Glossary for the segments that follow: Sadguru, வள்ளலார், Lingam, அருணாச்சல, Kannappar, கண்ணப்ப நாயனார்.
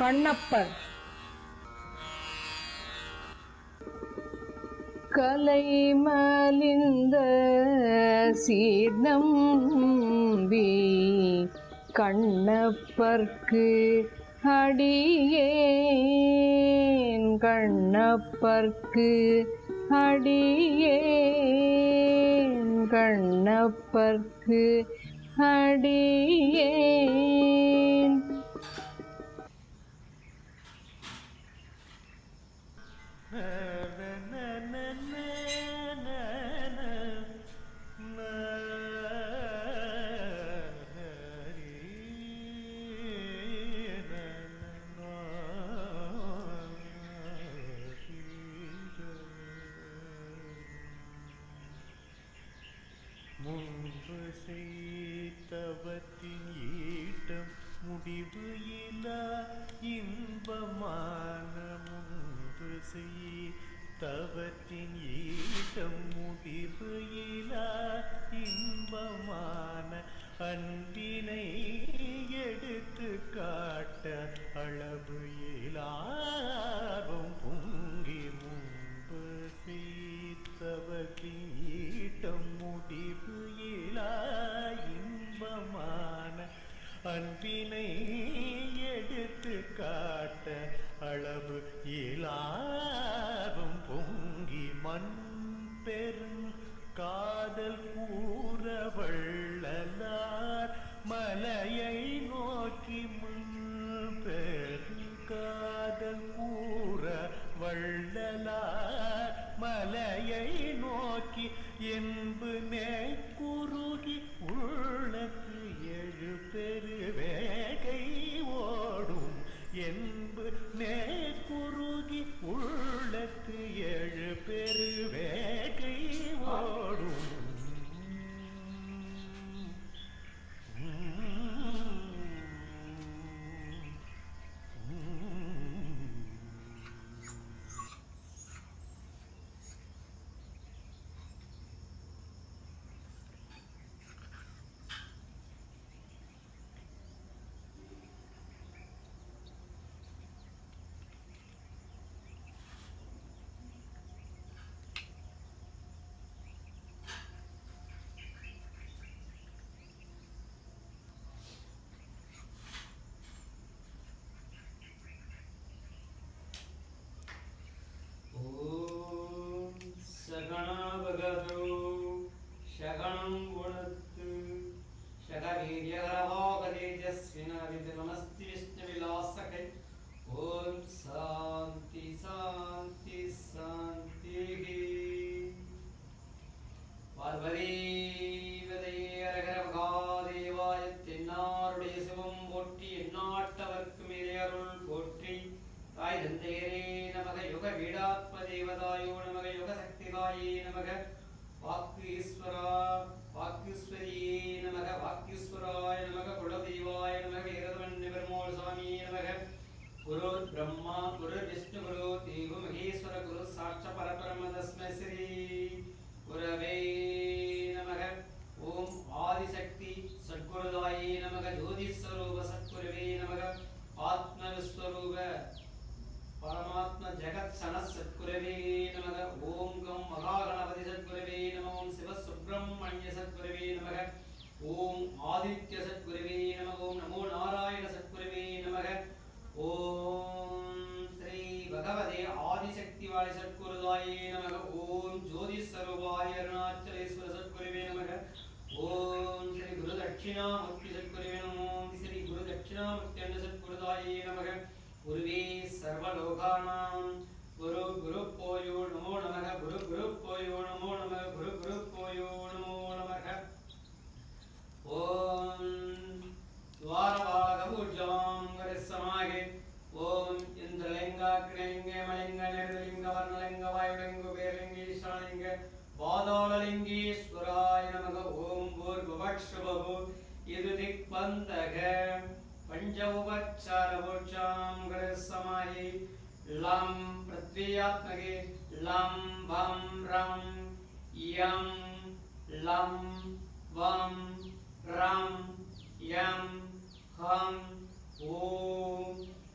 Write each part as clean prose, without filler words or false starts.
கண்ணப்பர். கலை மலிந்த சீர்நம்பி கண்ணப்பர்க்கு அடியேன், கண்ணப்பர்க்கு அடியேன், கண்ணப்பர்க்கு அடியேன்.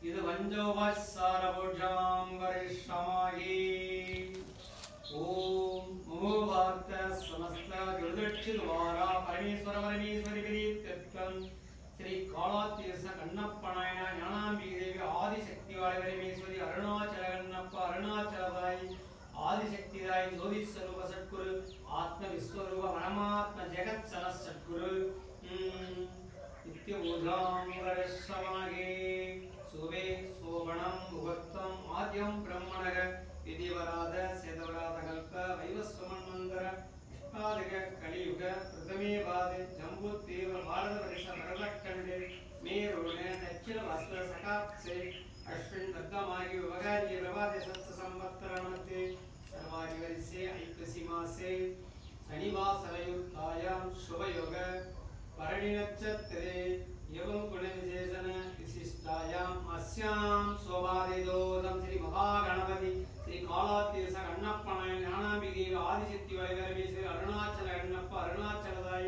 இது வஞ்சோவசாரபுஜாம்பரி சமாஹி ஓம் மூவார்த்த சமஸ்த ஜலதட்சிவாரா பரமேஸ்வர பரமேஸ்வரி விரித்தம் ஸ்ரீ காலாதீர்த்த கண்ணப்ப நாயனார் ஞானாம்பி தேவி ஆதிசக்தி வாழை பரமேஸ்வரி அருணாச்சல கண்ணப்ப அருணாச்சலதாய் ஆதிசக்திதாய் ஜோதி ஸ்வரூப சத்குரு ஆத்ம விஸ்வரூப பரமாத்ம ஜெகத் சன சத்குரு इत्योजाम वरस्समागे सुबे सोमणं भुवत्तम आद्यं ब्रह्मणः विधिवराद सेदवराद कल्प वैवस्वमन्मंदर इष्टादिक कलियुग प्रथमे बाद जम्बुद्वीप भारत वर्ष परलक्कण्डे मेरुणे दक्षिण वास्त्र सकाप्से अश्विन दत्तमागे विभगार्य प्रभाते सप्त संवत्सरमते सर्वादि वर्षे ऐकसीमासे शनिवासरयुक्तायां शुभयोग परिणच्छत्रे एवं गुणविशेषण विशिष्टायाम् अस्यां सोपादिदोदं श्री महागणपति श्री कालातीर्थ कण्णप्प नायनार आदिशक्ति वैवरमेश्वर अरुणाचल कण्णप्प अरुणाचलदाय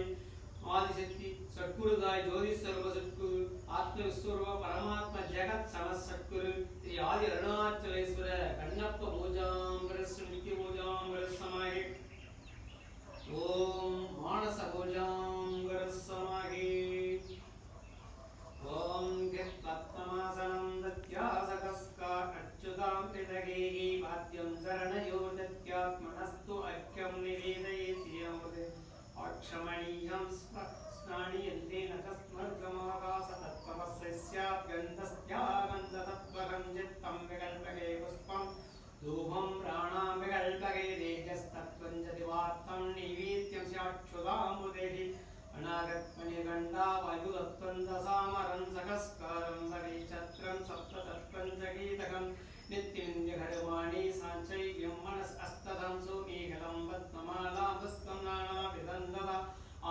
आदिशक्ति सद्गुरुदाय ज्योतिस्वरूप सद्गुरु आत्मविस्वरूप परमात्मा जगत् सनः सद्गुरु श्री आदि अरुणाचलेश्वर कण्णप्प पूजां वरसमाये ओम मानस पूजां वरसमाये ओम गत्पत्तमासनं दत्यासकस्का अच्युतां कृतगेहि वाद्यं शरणयो दत्यात्मनस्तु ऐक्यं निवेदयेति अमृते अक्षमणीयं स्नानियन्ते नखस्मर्गमाकाशतत्त्वस्य गन्धस्यागन्धतत्त्वं चित्तं विकल्पके पुष्पम् धूपं प्राणां विकल्पके तेजस्तत्त्वं च दिवात्तं निवेद्यं साक्षुदामुदेहि अनागतमणि गण्डा वायुदत्तं दशामरं सकस्कारं सविच्छत्रं सप्ततत्त्वं च गीतकं नित्यनिन्द्यघडवाणी साञ्चयं मनसस्तदं सुमेघलं पद्ममालां पुष्पं नानाविधं ददा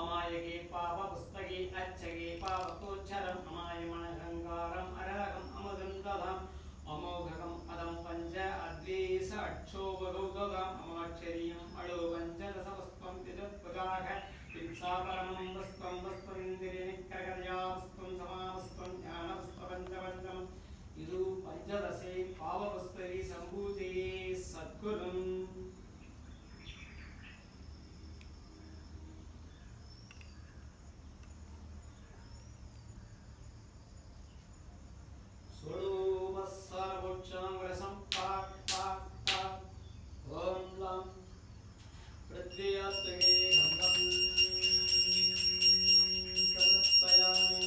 अमायके पापपुस्तके अच्छके पापकोच्छरं अमायमणगङ्गारम् अरहगम् अमृतं ददाम् अमोघकम् अदं पञ्च अद्वेष अक्षोभगौतम अमाक्षरीयम् अलोपञ्चदशपुष्पं तिजत्पदाः हिंसापरमं पुष्पं पुष्पमिन्द्रियनिक्रकतया पुष्पं समापुष्पं ज्ञानपुष्पपञ्चपञ्चमम् इदु पञ्चदशे पावपुस्तके सम्भूते सद्गुरुम् सर्वोच्चांगरसं पाक पाक पाक ओम लम प्रत्ययत्वे हमदम कल्पयामि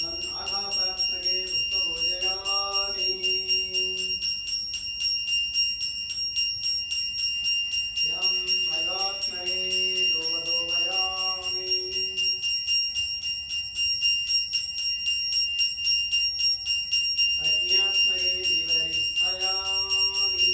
तं आगापरत्वे पुष्पभोजयामि यं भगात्मने Agnatmare Vivaristhayaami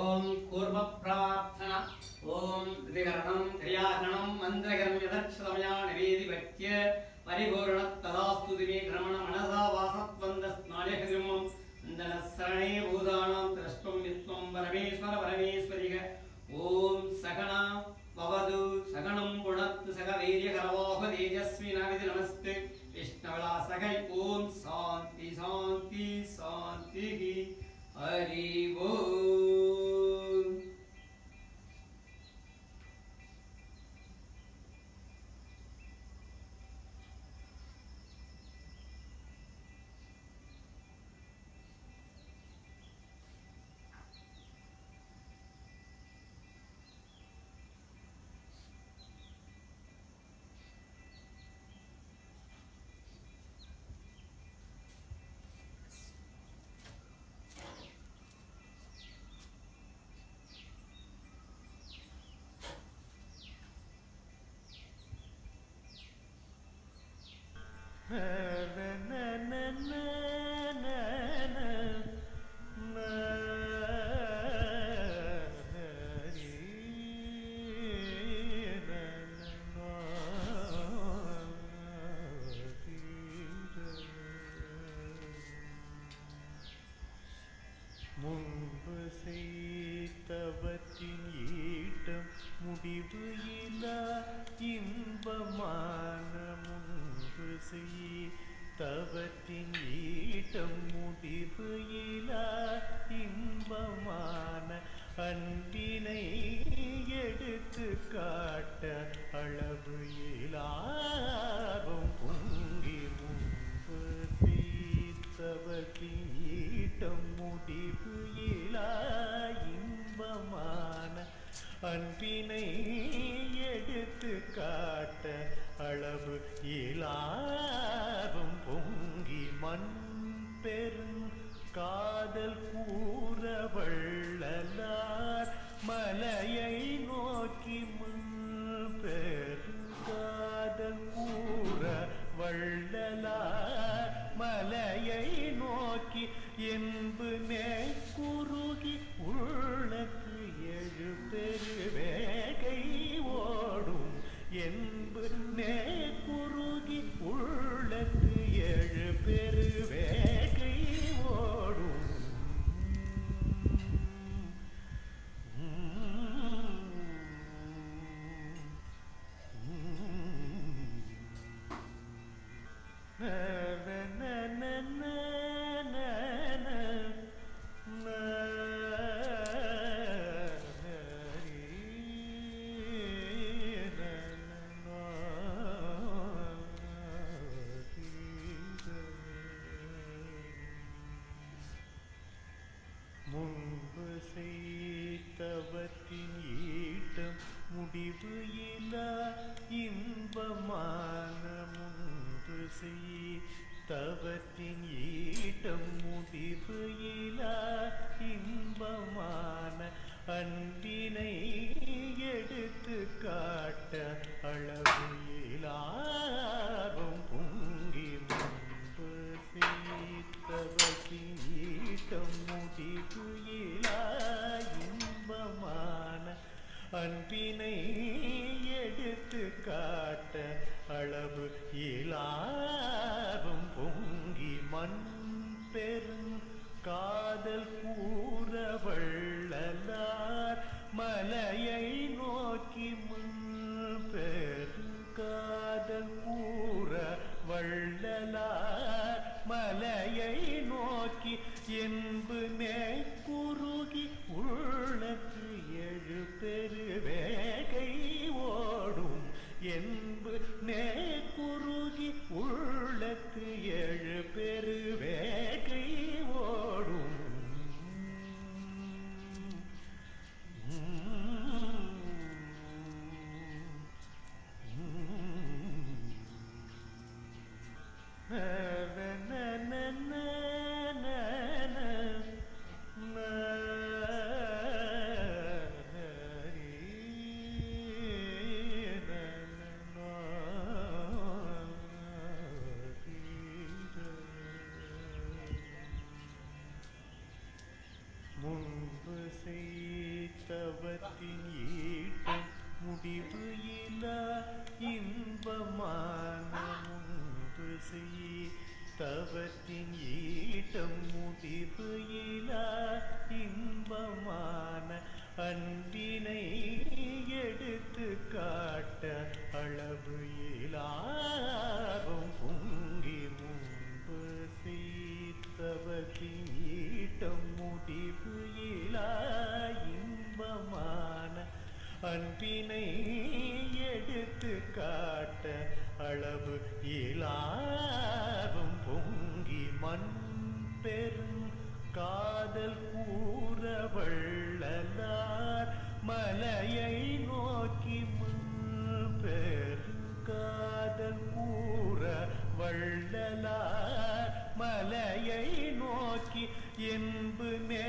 ओम कूर्म प्रार्थना ओम ऋगरणं त्रयारणं मंत्रगम यदक्षतमया निवेदिवत्य परिपूर्णतदास्तु दिवे भ्रमण मनसा वासत्वं स्नायकजमं नन्दनसरणे भूतानां द्रष्टुं वित्वं परमेश्वर परमेश्वरिक ओम सकना भवतु सकनं पुणत् सकवीर्यकरवाह तेजस्वी नागति नमस्ते विष्णुवला सकै ओम शांति शांति शांति हरि बोल। முன்பு செய்தவற்றின் ஈட்ட முடிவு இலா இன்பமான முன்பு செய்தவற்றின் ஈட்ட முடிவு இலா இன்பமான அன்பினை எடுத்து காட்ட அளவு இலாவும் பொங்கி முன்பு செய்தவற்றின் ஈட்டம் முடிவு இலா இன்பமான அன்பினை எடுத்து காட்ட அளவு இலாவும் பொங்கி மண் பெரும் காதல் கூறவள்ளலார் மலையை நோக்கி காதல் கூறவள்ளலார் மலையை நோக்கி என்பு நே